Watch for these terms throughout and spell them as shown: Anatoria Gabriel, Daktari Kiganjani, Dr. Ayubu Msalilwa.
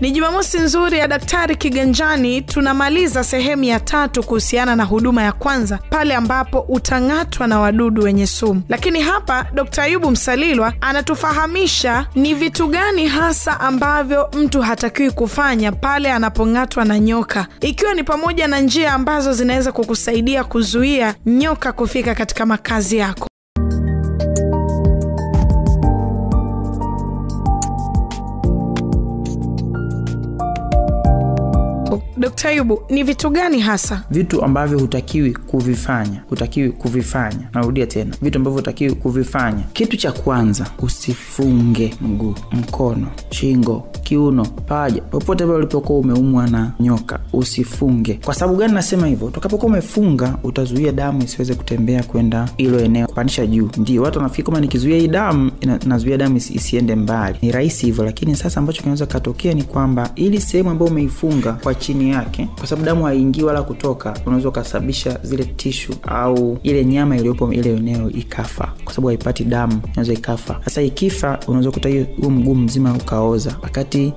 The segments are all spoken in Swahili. Ni Jumamosi nzuri ya Daktari Kiganjani. Tunamaliza sehemu ya tatu kuhusiana na huduma ya kwanza pale ambapo utangatwa na wadudu wenye sumu. Lakini hapa Dr. Ayubu Msalilwa anatufahamisha ni vitu gani hasa ambavyo mtu hatakiwi kufanya pale anapongatwa na nyoka, ikiwa ni pamoja na njia ambazo zinaweza kukusaidia kuzuia nyoka kufika katika makazi yako. Dr. Ayubu, ni vitu gani hasa? Vitu ambavyo hutakiwi kuvifanya. Narudia tena. Vitu ambavyo hutakiwi kuvifanya. Kitu cha kwanza, usifunge mguu, mkono, shingo, kiuno, paja, popote pale ulipokuwa umeumwa na nyoka, usifunge. Kwa sababu gani nasema hivyo? Utakapokuwa umefunga, utazuia damu isiweze kutembea kwenda hilo eneo, kupandisha juu. Ndio watu wanafikiri kama nikizuia hii damu, nazuia damu isiende mbali. Ni rahisi hivyo, lakini sasa ambacho kinaweza katokea ni kwamba ili sehemu ambayo umeifunga kwa chini yake, kwa sababu damu haingii wala kutoka, unaweza kusababisha zile tissue au ile nyama iliyopo ile eneo ikafa. Kwa sababu haipati damu, inaweza ikafa. Sasa ikifa, unaweza kuta huo mguu mzima ukaoza.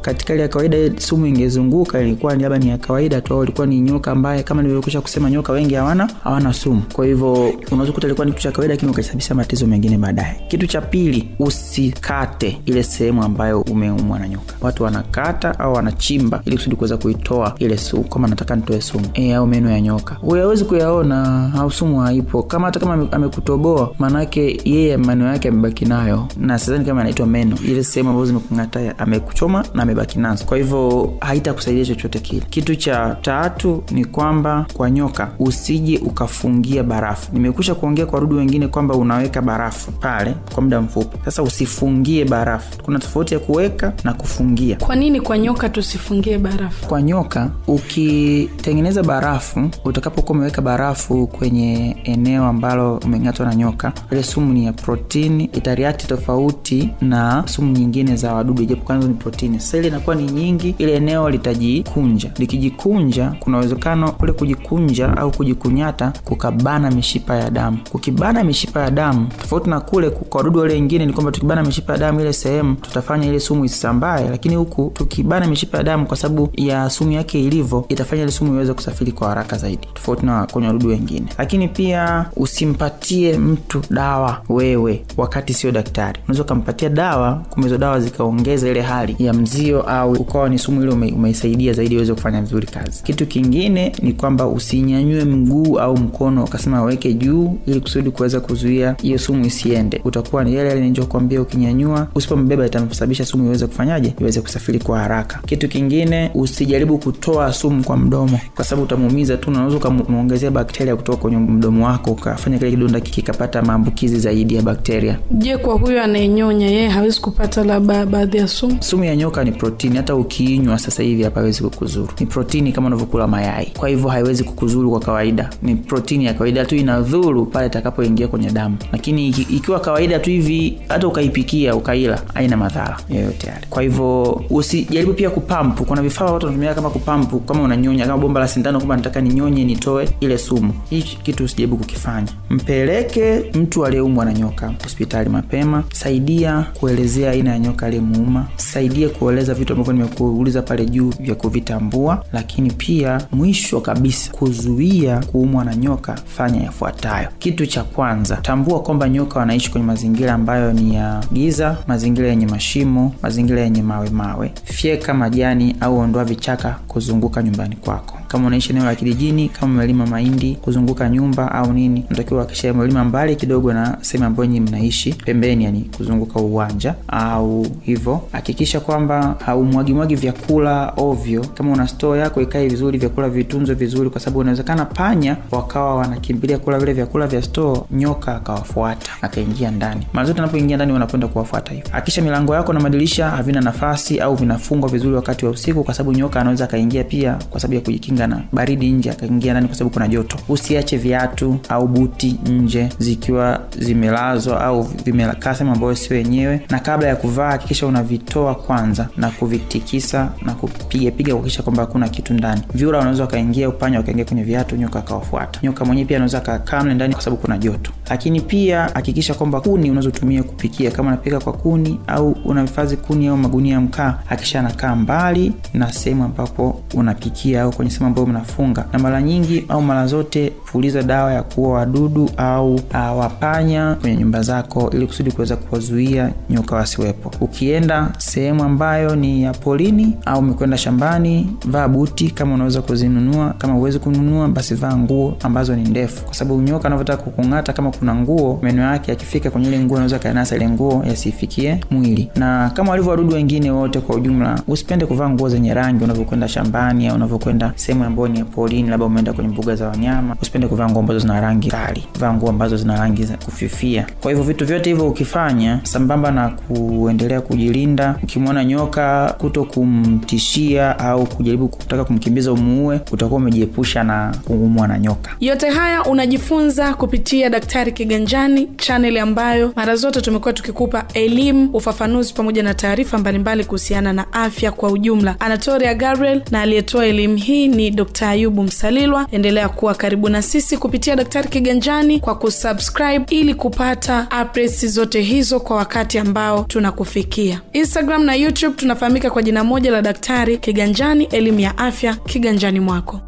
Katika ile ya kawaida sumu ingezunguka, ilikuwa ni labda ni ya kawaida tu, ilikuwa ni nyoka ambaye kama nilivyokwisha kusema nyoka wengi hawana sumu. Kwa hivyo unaweza kuta ilikuwa ni kitu cha kawaida lakini ukasababisha matatizo mengine baadaye. Kitu cha pili, usikate ile sehemu ambayo umeumwa na nyoka. Watu wanakata au wanachimba ili kusudi kuweza kuitoa ile sumu, kama nataka nitoe sumu au meno ya nyoka. Wewe hauwezi kuyaona au sumu haipo. Kama hata kama amekutoboa, maana yake yeye meno yake yamebaki nayo. Na sasa ni kama anaitwa meno, ile sehemu ambayo zimekungata amekuchoma na amebaki nazo. Kwa hivyo haitakusaidia chochote kile. Kitu cha tatu ni kwamba kwa nyoka usije ukafungia barafu. Nimekwisha kuongea kwa wadudu wengine kwamba unaweka barafu pale kwa muda mfupi. Sasa usifungie barafu. Kuna tofauti ya kuweka na kufungia. Kwa nini kwa nyoka tusifungie barafu? Kwa nyoka ukitengeneza barafu, utakapokuwa umeweka barafu kwenye eneo ambalo umengatwa na nyoka, ile sumu ni ya protini, itareact tofauti na sumu nyingine za wadudu, japo kwanza ni protini. Seli inakuwa ni nyingi, ile eneo litajikunja. Likijikunja, kuna uwezekano kule kujikunja au kujikunyata kukabana mishipa ya damu. Kukibana mishipa ya damu, tofauti na kule kwa wadudu wale wengine ni kwamba tukibana mishipa ya damu ile sehemu tutafanya ile sumu isisambae, lakini huku tukibana mishipa ya damu kwa sababu ya sumu yake ilivyo, itafanya ile sumu iweze kusafiri kwa haraka zaidi, tofauti na kwa wadudu wengine. Lakini pia usimpatie mtu dawa wewe wakati sio daktari. Unaweza kumpatia dawa, kumezo dawa zikaongeza ile hali ya mzio au ukawa ni sumu ile umeisaidia zaidi iweze kufanya vizuri kazi. Kitu kingine ni kwamba usinyanyue mguu au mkono ukasema weke juu ili kusudi kuweza kuzuia hiyo sumu isiende. Utakuwa ni yale niliyokuambia, ukinyanyua usipombeba itamsababisha sumu iweze kufanyaje, iweze kusafiri kwa haraka. Kitu kingine, usijaribu kutoa sumu kwa mdomo kwa sababu utamuumiza tu, unaweza kumuongezea bakteria kutoka kwenye mdomo wako ukafanya kile kidonda kikapata maambukizi zaidi ya bakteria. Je, kwa huyo anayenyonya yeye hawezi kupata labda baadhi ya sumu? Sumu ya nyoka ni protini, hata ukiinywa sasa hivi haiwezi kukuzuru. Ni protini kama unavyokula mayai. Kwa hivyo haiwezi kukuzuru kwa kawaida. Ni protini ya kawaida tu, inadhuru pale itakapoingia kwenye damu. Lakini ikiwa kawaida tu hivi hata ukaipikia, ukaila, haina madhara yoyote yale. Kwa hivyo usijaribu pia kupampu. Kuna vifaa watu wanatumia kama kupampu, kama unanyonya, kama bomba la sindano, kama nataka ninyonye nitoe ile sumu. Hichi kitu usijaribu kukifanya. Mpeleke mtu aliyeumwa na nyoka hospitali mapema, saidia kuelezea aina ya nyoka aliyemuuma, saidia kueleza vitu ambavyo nimekuuliza pale juu vya kuvitambua. Lakini pia mwisho kabisa, kuzuia kuumwa na nyoka, fanya yafuatayo. Kitu cha kwanza, tambua kwamba nyoka wanaishi kwenye mazingira ambayo ni ya giza, mazingira yenye mashimo, mazingira yenye mawe. Fyeka majani au ondoa vichaka kuzunguka nyumbani kwako. Kama unaishi eneo la kijijini, kama umelima mahindi kuzunguka nyumba au nini, unatakiwa kisha umelima mbali kidogo na sehemu ambayo nyinyi mnaishi, pembeni, yani kuzunguka uwanja au hivyo. Hakikisha kwamba haumwagi vyakula ovyo. Kama una store yako ikae vizuri, vyakula vitunzwe vizuri, kwa sababu inawezekana panya wakawa wanakimbilia kula vile vyakula vya store, nyoka akawafuata, akaingia ndani. Mara zote anapoingia ndani wanapenda kuwafuata hivyo. Hakisha milango yako na madirisha havina nafasi au vinafungwa vizuri wakati wa usiku, kwa sababu nyoka anaweza kaingia pia kwa sababu ya kujikinga kujikinga na baridi nje akaingia ndani kwa sababu kuna joto. Usiache viatu au buti nje zikiwa zimelazwa au vimelaka sema ambayo si wenyewe, na kabla ya kuvaa hakikisha unavitoa kwanza na kuvitikisa na kupiga kuhakikisha kwamba hakuna kitu ndani. Vyura wanaweza kaingia, upanya wakaingia kwenye viatu, nyoka akawafuata. Nyoka mwenyewe pia anaweza akakaa ndani kwa sababu kuna joto. Lakini pia hakikisha kwamba kuni unazotumia kupikia, kama unapika kwa kuni au unahifadhi kuni au magunia ya mkaa, hakisha nakaa mbali na sehemu ambapo unapikia au kwenye sehemu ambayo mnafunga. Na mara nyingi au mara zote fuliza dawa ya kuua wadudu au wapanya kwenye nyumba zako ili kusudi kuweza kuwazuia nyoka wasiwepo. Ukienda sehemu ambayo ni ya polini au umekwenda shambani, vaa buti kama unaweza kuzinunua, kama uwezi kununua basi vaa nguo ambazo ni ndefu, kwa sababu nyoka anapotaka kukungata kama kuna nguo, meno yake yakifika kwenye ile nguo anaweza kainasa ile nguo yasifikie mwili. Na kama walivyo wadudu wengine wote kwa ujumla, usipende kuvaa nguo zenye rangi unapokwenda shambani au unapokwenda sehemu ambayo ni ya polini, labda umeenda kwenye mbuga za wanyama. Usipende kuvaa nguo ambazo zina rangi kali, vaa nguo ambazo zina rangi za kufifia. Kwa hivyo vitu vyote hivyo ukifanya sambamba na kuendelea kujilinda, ukimwona nyoka kutokumtishia au kujaribu kutaka kumkimbiza umuue, utakuwa umejiepusha na kuumwa na nyoka. Yote haya unajifunza kupitia Daktari Kiganjani, channel ambayo mara zote tumekuwa tukikupa elimu, ufafanuzi pamoja na taarifa mbalimbali kuhusiana na afya kwa ujumla. Anatoria Gabriel na aliyetoa elimu hii ni Dr. Ayubu Msalilwa. Endelea kuwa karibu na sisi kupitia Daktari Kiganjani kwa kusubscribe ili kupata updates zote hizo kwa wakati ambao tunakufikia. Instagram na YouTube tunafahamika kwa jina moja la Daktari Kiganjani, elimu ya afya kiganjani mwako.